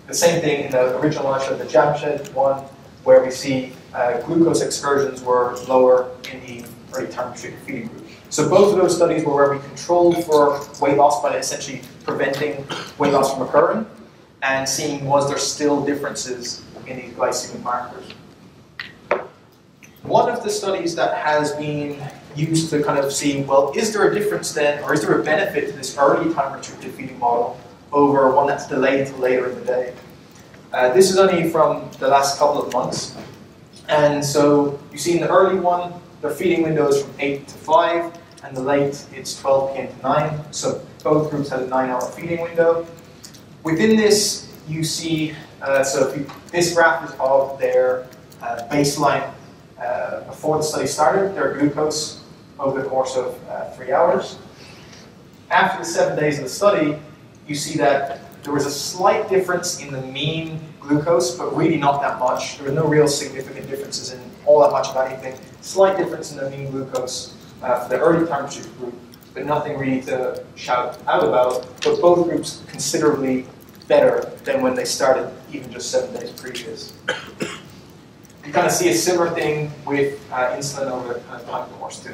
The same thing in the original one I showed, the Jamshed one, where we see uh, glucose excursions were lower in the early time-restricted feeding group. So both of those studies were where we controlled for weight loss by essentially preventing weight loss from occurring and seeing was there still differences in these glycemic markers. One of the studies that has been used to kind of see, well, is there a difference then, or is there a benefit to this early time-restricted feeding model over one that's delayed to later in the day? Uh, this is only from the last couple of months. And so you see in the early one, their feeding window is from eight to five, and the late, it's twelve p m to nine. So both groups had a nine hour feeding window. Within this, you see, uh, so if you, this graph is of their uh, baseline uh, before the study started, their glucose over the course of uh, three hours. After the seven days of the study, you see that there was a slight difference in the mean glucose, but really not that much. There were no real significant differences in all that much of anything. Slight difference in the mean glucose uh, for the early time-restricted group, but nothing really to shout out about. But both groups considerably better than when they started, even just seven days previous. You kind of see a similar thing with uh, insulin over the kind of time course too.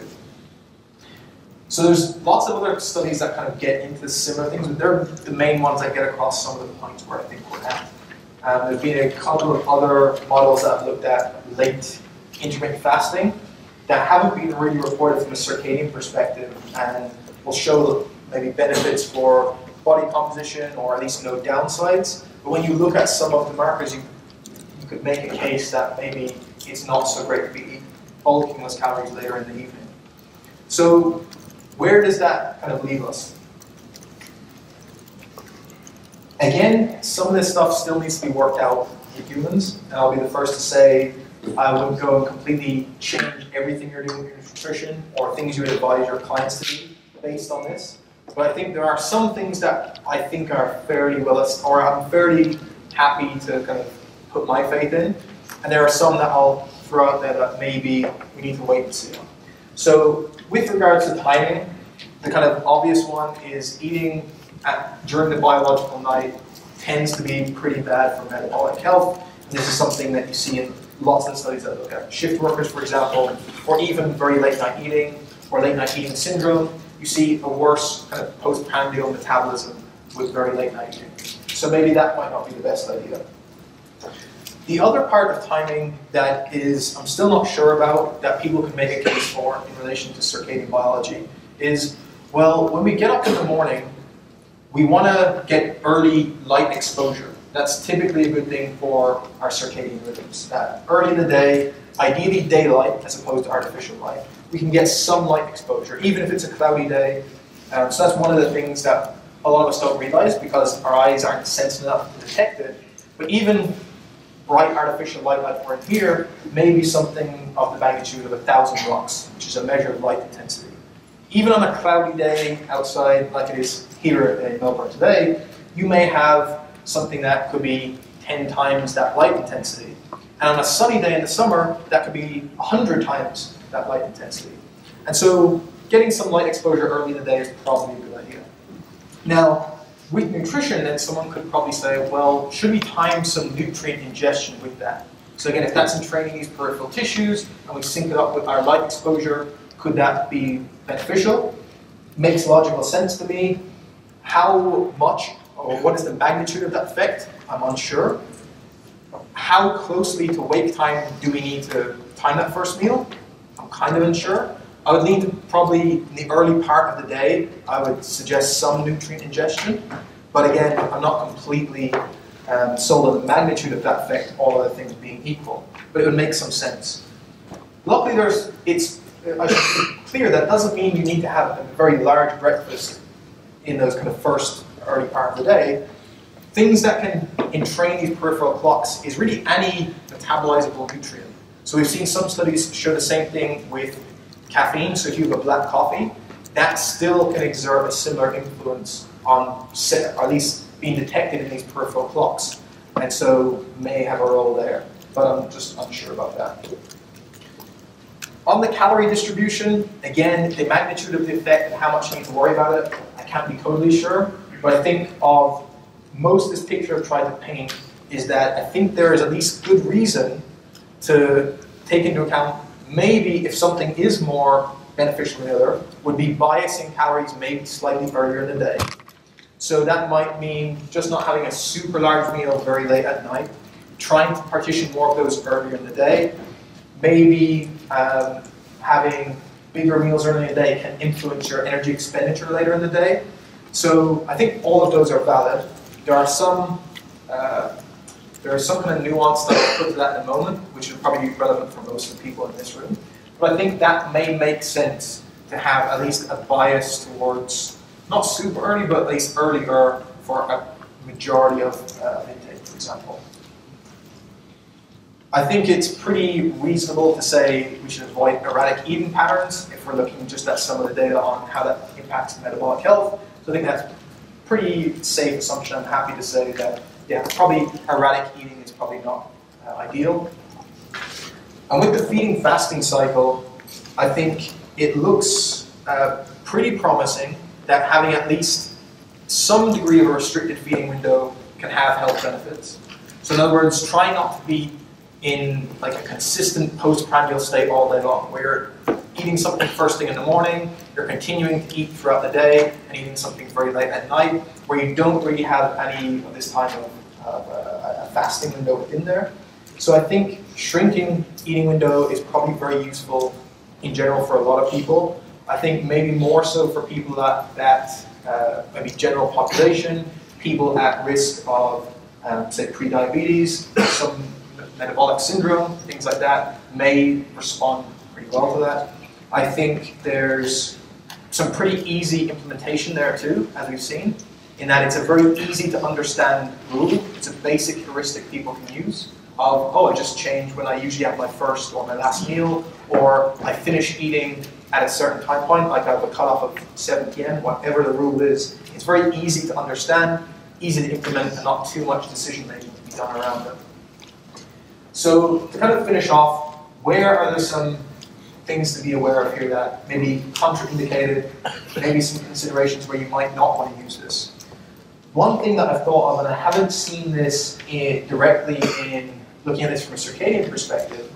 So there's lots of other studies that kind of get into similar things, but they're the main ones that get across some of the points where I think we're at. Um, there's been a couple of other models that I've looked at, late intermittent fasting, that haven't been really reported from a circadian perspective and will show maybe benefits for body composition or at least no downsides. But when you look at some of the markers, you, you could make a case that maybe it's not so great to be bulking those calories later in the evening. So where does that kind of leave us? Again, some of this stuff still needs to be worked out with humans, and I'll be the first to say I wouldn't go and completely change everything you're doing with your nutrition or things you would advise your clients to do based on this. But I think there are some things that I think are fairly well, or I'm fairly happy to kind of put my faith in, and there are some that I'll throw out there that maybe we need to wait and see on. So with regards to timing, the kind of obvious one is eating at, during the biological night tends to be pretty bad for metabolic health. And this is something that you see in lots of studies that look at shift workers, for example, or even very late night eating or late night eating syndrome. You see a worse kind of postprandial metabolism with very late night eating. So maybe that might not be the best idea. The other part of timing that is, I'm still not sure about, that people can make a case for in relation to circadian biology is, well, when we get up in the morning, we want to get early light exposure. that's typically a good thing for our circadian rhythms. That early in the day, ideally daylight as opposed to artificial light, we can get some light exposure, even if it's a cloudy day. Um, so that's one of the things that a lot of us don't realize because our eyes aren't sensitive enough to detect it. But even bright artificial light like we're in here may be something of the magnitude of a thousand lux, which is a measure of light intensity. Even on a cloudy day outside, like it is here in Melbourne today, you may have something that could be ten times that light intensity. And on a sunny day in the summer, that could be one hundred times that light intensity. And so getting some light exposure early in the day is probably a good idea. Now, with nutrition, then someone could probably say, well, should we time some nutrient ingestion with that? So again, if that's entraining these peripheral tissues and we sync it up with our light exposure, could that be beneficial? Makes logical sense to me. How much or what is the magnitude of that effect? I'm unsure. How closely to wake time do we need to time that first meal? I'm kind of unsure. I would need to probably, in the early part of the day, I would suggest some nutrient ingestion. But again, I'm not completely um, sold on the magnitude of that effect, all other things being equal. But it would make some sense. Luckily, there's, it's I should be clear, that doesn't mean you need to have a very large breakfast in those kind of first early part of the day. Things that can entrain these peripheral clocks is really any metabolizable nutrient. So we've seen some studies show the same thing with caffeine. So if you have a black coffee, that still can exert a similar influence on, or at least being detected in these peripheral clocks, and so may have a role there. But I'm just unsure about that. On the calorie distribution, again, the magnitude of the effect and how much you need to worry about it, I can't be totally sure. But I think of most of this picture I've tried to paint is that I think there is at least good reason to take into account maybe if something is more beneficial than the other, would be biasing calories maybe slightly earlier in the day. So that might mean just not having a super large meal very late at night, trying to partition more of those earlier in the day. Maybe um, having bigger meals early in the day can influence your energy expenditure later in the day. So I think all of those are valid. There are some uh, there are some kind of nuance that I'll put to that in a moment, which will probably be relevant for most of the people in this room. But I think that may make sense to have at least a bias towards, not super early, but at least earlier for a majority of uh, intake, for example. I think it's pretty reasonable to say we should avoid erratic eating patterns if we're looking just at some of the data on how that impacts metabolic health. So I think that's a pretty safe assumption. I'm happy to say that, yeah, probably erratic eating is probably not uh, ideal. And with the feeding fasting cycle, I think it looks uh, pretty promising that having at least some degree of a restricted feeding window can have health benefits. So in other words, try not to be in like a consistent postprandial state all day long, where you're eating something first thing in the morning, you're continuing to eat throughout the day, and eating something very late at night, where you don't really have any of this time of, of uh, a fasting window within there. So I think shrinking eating window is probably very useful in general for a lot of people. I think maybe more so for people that, that uh, maybe general population, people at risk of, um, say, pre-diabetes, some metabolic syndrome, things like that, may respond pretty well to that. I think there's some pretty easy implementation there too, as we've seen, in that it's a very easy to understand rule. It's a basic heuristic people can use of, oh, I just changed when I usually have my first or my last meal, or I finish eating at a certain time point, like I have a cutoff of seven p m, whatever the rule is. It's very easy to understand, easy to implement, and not too much decision making to be done around it. So to kind of finish off, where are there some things to be aware of here that maybe contraindicated, maybe some considerations where you might not want to use this? One thing that I've thought of, and I haven't seen this in, directly in looking at this from a circadian perspective,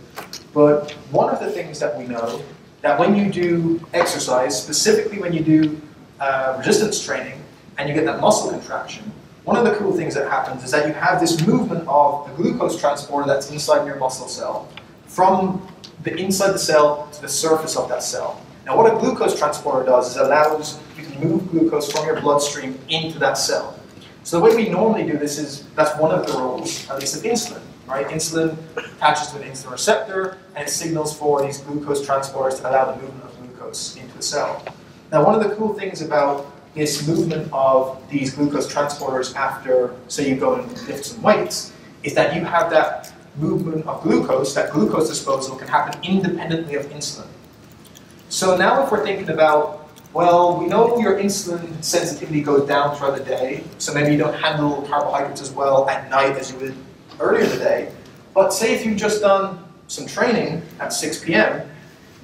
but one of the things that we know, that when you do exercise, specifically when you do uh, resistance training, and you get that muscle contraction, one of the cool things that happens is that you have this movement of the glucose transporter that's inside your muscle cell from the inside the cell to the surface of that cell. Now what a glucose transporter does is it allows you to move glucose from your bloodstream into that cell. So the way we normally do this is, that's one of the roles, at least, of insulin, right? Insulin attaches to an insulin receptor, and it signals for these glucose transporters to allow the movement of glucose into the cell. Now, one of the cool things about this movement of these glucose transporters after, say, you go and lift some weights, is that you have that movement of glucose, that glucose disposal can happen independently of insulin. So now if we're thinking about, well, we know your insulin sensitivity goes down throughout the day, so maybe you don't handle carbohydrates as well at night as you would earlier in the day, but say if you've just done some training at six p m,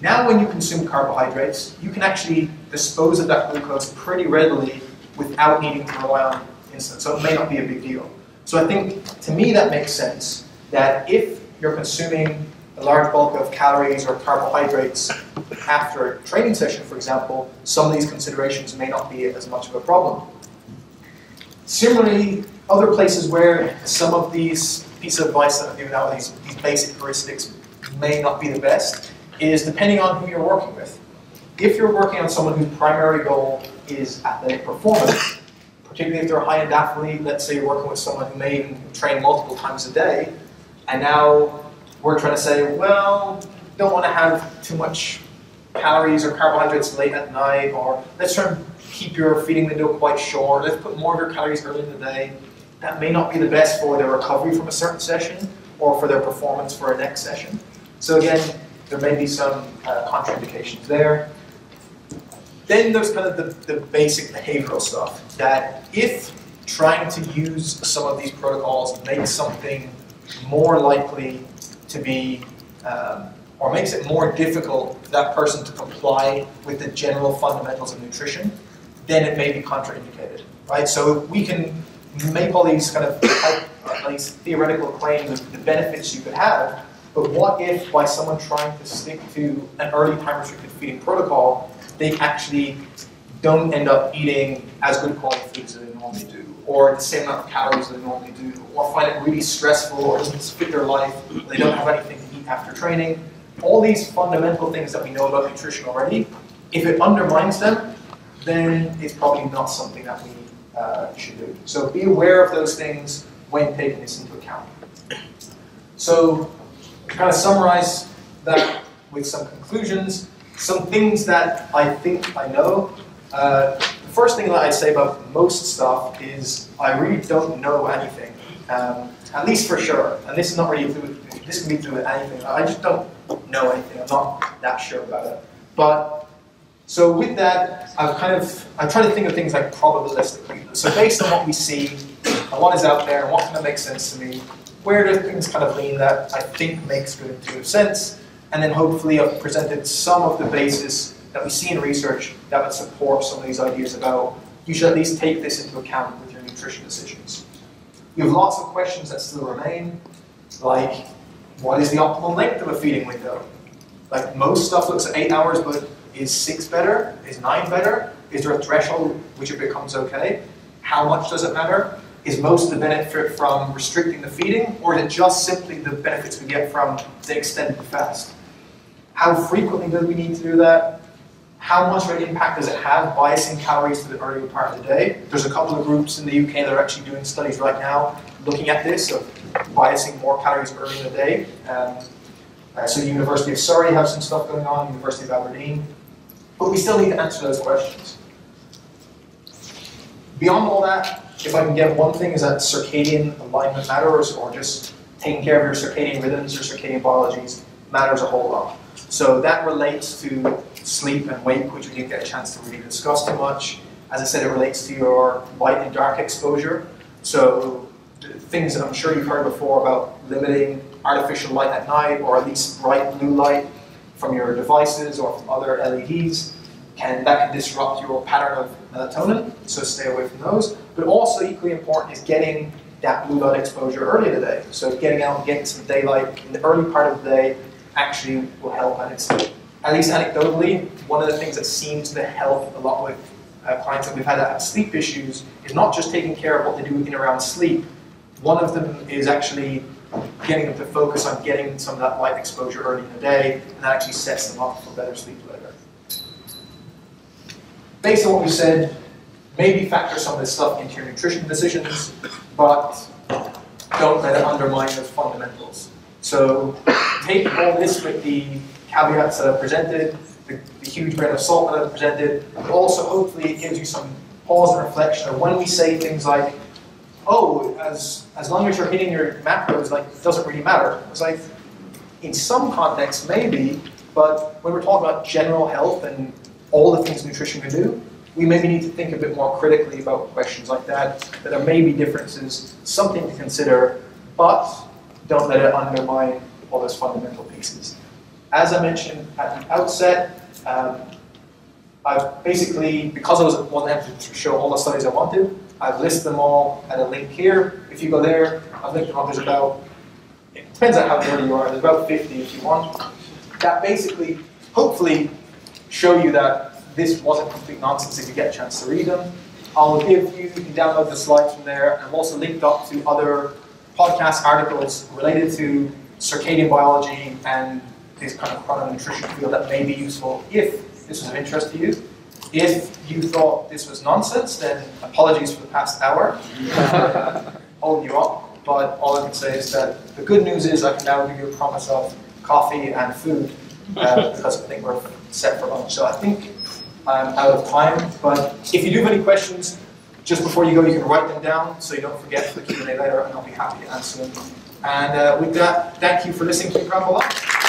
now when you consume carbohydrates, you can actually dispose of that glucose pretty readily without needing to rely on insulin, so it may not be a big deal. So I think, to me, that makes sense, that if you're consuming a large bulk of calories or carbohydrates after a training session, for example, some of these considerations may not be as much of a problem. Similarly, other places where some of these pieces of advice that I'm giving out, these, these basic heuristics, may not be the best, is depending on who you're working with. If you're working on someone whose primary goal is athletic performance, particularly if they're a high-end athlete, let's say you're working with someone who may even train multiple times a day, and now we're trying to say, well, don't want to have too much calories or carbohydrates late at night, or let's try and keep your feeding window quite short, let's put more of your calories early in the day. That may not be the best for their recovery from a certain session or for their performance for a next session. So again, there may be some uh, contraindications there. Then there's kind of the, the basic behavioral stuff, that if trying to use some of these protocols makes something more likely to be, um, or makes it more difficult for that person to comply with the general fundamentals of nutrition, then it may be contraindicated, right? So we can make all these kind of like, these theoretical claims of the benefits you could have, but what if by someone trying to stick to an early time-restricted feeding protocol, they actually don't end up eating as good quality foods as they normally do, or the same amount of calories that they normally do, or find it really stressful, or doesn't fit their life, they don't have anything to eat after training. All these fundamental things that we know about nutrition already, if it undermines them, then it's probably not something that we uh, should do. So be aware of those things when taking this into account. So to kind of summarize that with some conclusions, some things that I think I know. Uh, the first thing that I'd say about most stuff is I really don't know anything, um, at least for sure. And this is not really through, this can be through anything. I just don't know anything. I'm not that sure about it. But so with that, I've kind of I try to think of things like probabilistically. So based on what we see, and what is out there, and what kind of makes sense to me, where do things kind of lean that I think makes good intuitive sense? And then hopefully I've presented some of the basis that we see in research that would support some of these ideas about you should at least take this into account with your nutrition decisions. You have lots of questions that still remain, like what is the optimal length of a feeding window? Like most stuff looks at eight hours, but is six better? Is nine better? Is there a threshold which it becomes okay? How much does it matter? Is most of the benefit from restricting the feeding, or is it just simply the benefits we get from the extended fast? How frequently do we need to do that? How much of an impact does it have, biasing calories to the earlier part of the day? There's a couple of groups in the U K that are actually doing studies right now looking at this, of biasing more calories early in the day. Um, uh, so the University of Surrey have some stuff going on, University of Aberdeen. But we still need to answer those questions. Beyond all that, if I can get one thing, is that circadian alignment matters, or just taking care of your circadian rhythms, your circadian biologies, matters a whole lot. So that relates to sleep and wake, which we didn't get a chance to really discuss too much. As I said, it relates to your light and dark exposure. So things that I'm sure you've heard before about limiting artificial light at night, or at least bright blue light from your devices or from other L E Ds, and that can disrupt your pattern of melatonin, so stay away from those. But also equally important is getting that blue light exposure early in the day. So getting out and getting some daylight in the early part of the day actually will help. And it's, at least anecdotally, one of the things that seems to help a lot with uh, clients that we've had that have sleep issues is not just taking care of what they do in and around sleep. One of them is actually getting them to focus on getting some of that light exposure early in the day, and that actually sets them up for better sleep later. Based on what we said, maybe factor some of this stuff into your nutrition decisions, but don't let it undermine those fundamentals. So take all this with the caveats that I've presented, the, the huge grain of salt that I've presented, and also hopefully it gives you some pause and reflection of when we say things like, oh, as, as long as you're hitting your macros, like, it doesn't really matter. It's like, in some contexts, maybe, but when we're talking about general health and all the things nutrition can do, we maybe need to think a bit more critically about questions like that, that there may be differences, something to consider, but don't let it undermine all those fundamental pieces. As I mentioned at the outset, um, I've basically, because I wasn't able to show all the studies I wanted, I've listed them all at a link here. If you go there, I've linked them up. There's about, it depends on how dirty you are, there's about fifty if you want. That basically, hopefully, show you that this wasn't complete nonsense if you get a chance to read them. I'll give you, you can download the slides from there. I've also linked up to other podcast articles related to circadian biology and this kind of chrononutrition field that may be useful if this was of interest to you. If you thought this was nonsense, then apologies for the past hour, holding you up. But all I can say is that the good news is I can now give you a promise of coffee and food uh, because I think we're set for lunch. So I think I'm out of time. But if you do have any questions, just before you go, you can write them down so you don't forget for the Q and A later, and I'll be happy to answer them. And uh, with that, thank you for listening. Keep up a lot.